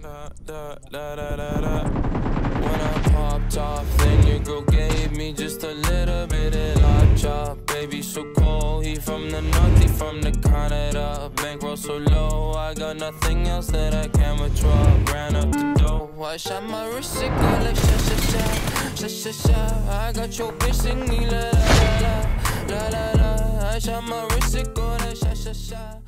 When I popped off, then your girl gave me just a little bit of lap chop. Baby so cold, he from the north, he from the Canada. Bankroll so low, I got nothing else that I can withdraw. Ran up the dough, I shot my wrist, it got like sha sha sha, sha sha sha. I got your bitch singing la la la, la la la. I shot my wrist, it got like sha sha sha.